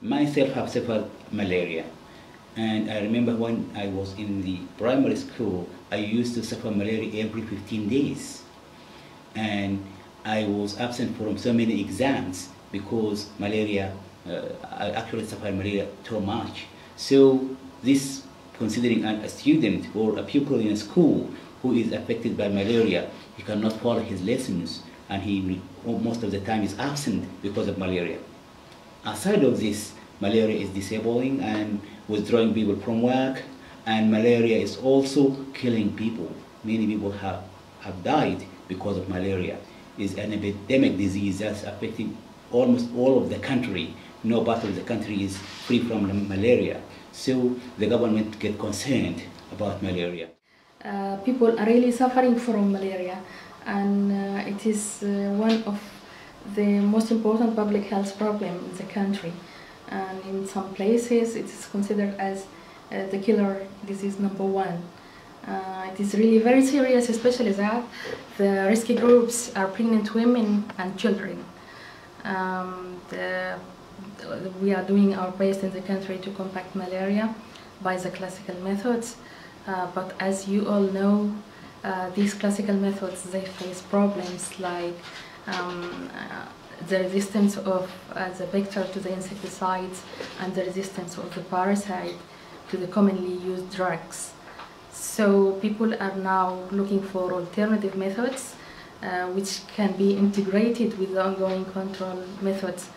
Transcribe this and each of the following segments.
myself have suffered malaria, and I remember when I was in the primary school, I used to suffer malaria every 15 days, and I was absent from so many exams because malaria, I actually suffered malaria too much. So this, considering a student or a pupil in a school who is affected by malaria, he cannot follow his lessons, and he most of the time is absent because of malaria. Aside of this, malaria is disabling and withdrawing people from work, and malaria is also killing people. Many people have died because of malaria. It's an epidemic disease that's affecting almost all of the country. No part of the country is free from malaria. So the government get concerned about malaria. People are really suffering from malaria, and it is one of the most important public health problem in the country, and in some places it is considered as the killer disease number 1. It is really very serious, especially that the risky groups are pregnant women and children. We are doing our best in the country to combat malaria by the classical methods, but as you all know, these classical methods, they face problems like the resistance of the vector to the insecticides and the resistance of the parasite to the commonly used drugs. So people are now looking for alternative methods which can be integrated with the ongoing control methods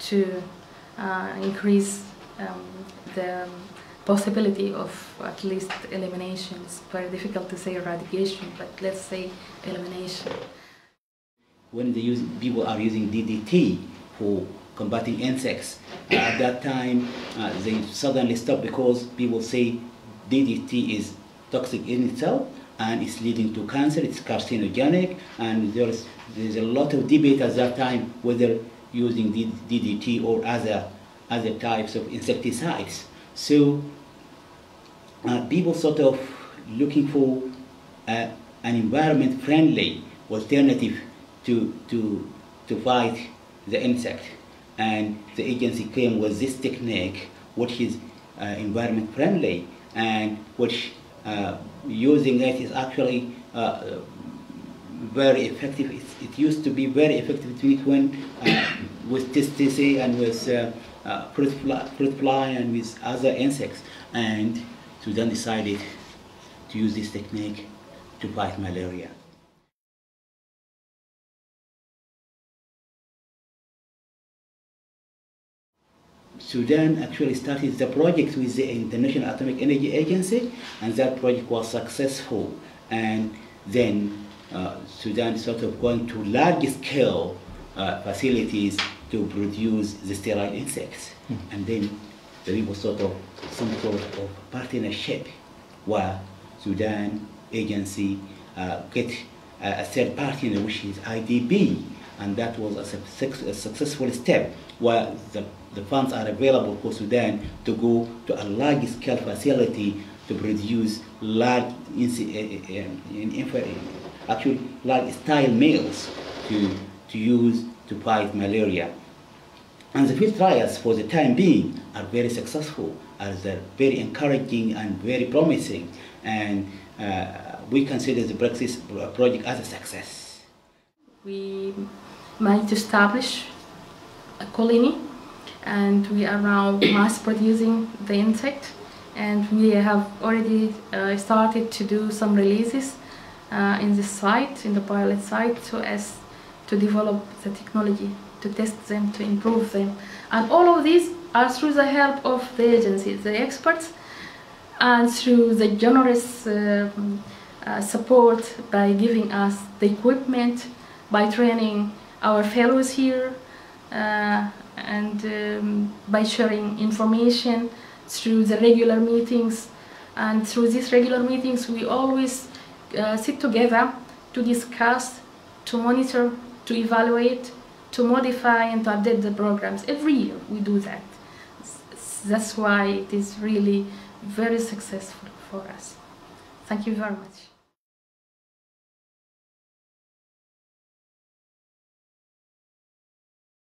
to increase the possibility of at least elimination. It's very difficult to say eradication, but let's say elimination. When people are using DDT for combating insects, at that time they suddenly stop because people say DDT is toxic in itself and it's leading to cancer, it's carcinogenic, and there's a lot of debate at that time whether using DDT or other types of insecticides. So people sort of looking for an environment-friendly alternative to fight the insect, and the agency came with this technique which is environment friendly, and which using it is actually very effective. It used to be very effective when with testacea and with fruit fly and with other insects, and Sudan decided to use this technique to fight malaria. Sudan actually started the project with the International Atomic Energy Agency, and that project was successful. And then Sudan sort of went to large-scale facilities to produce the sterile insects. And then there was sort of some sort of partnership where Sudan agency get a third partner, which is IDB, and that was a successful step where the funds are available for Sudan to go to a large-scale facility to produce large-scale males to use to fight malaria. And the field trials for the time being are very successful, they're very encouraging and very promising, and we consider the Brexit project as a success. We managed to establish a colony, and we are now mass producing the insect, and we have already started to do some releases in this site, in the pilot site, so as to develop the technology, to test them, to improve them. And all of these are through the help of the agencies, the experts, and through the generous support by giving us the equipment, by training our fellows here, and by sharing information through the regular meetings. And through these regular meetings we always sit together to discuss, to monitor, to evaluate, to modify and to update the programs. Every year we do that. That's why it is really very successful for us. Thank you very much.